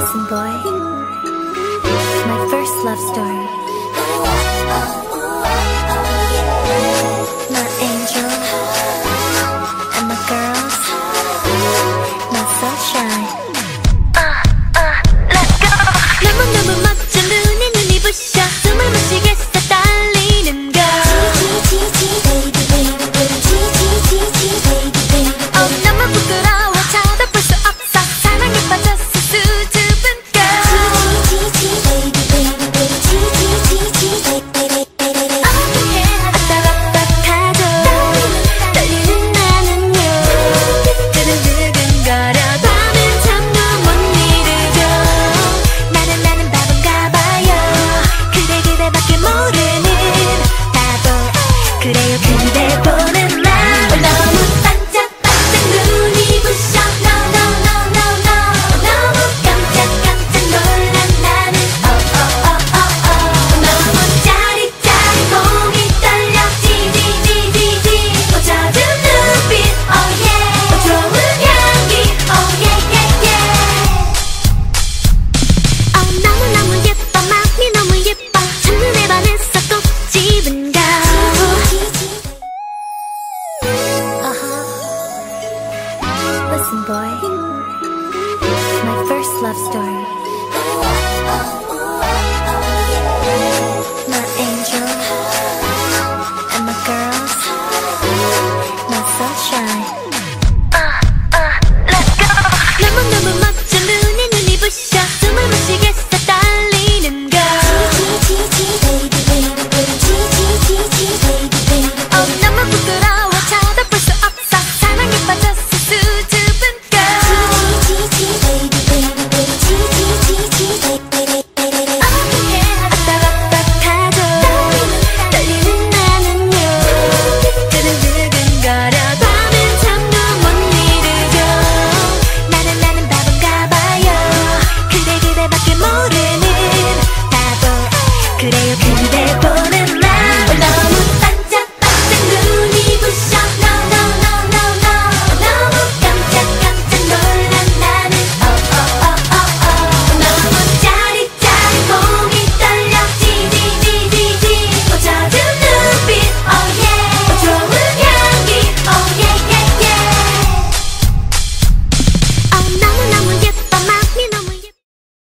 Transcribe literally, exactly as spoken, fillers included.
Listen, boy, my first love story. My angel and my girls, my sunshine. Uh, uh, let's go. 너무너무 멋진 눈에 눈이 부셔 숨을 못 쉬겠어 달리는 걸. 지지지지 baby baby baby 지지지지 baby baby. Oh, 너무 부끄러워 쳐다볼 수 없어 사랑에 빠졌어. Listen, boy, my first love story. My angel and my girls, my sunshine.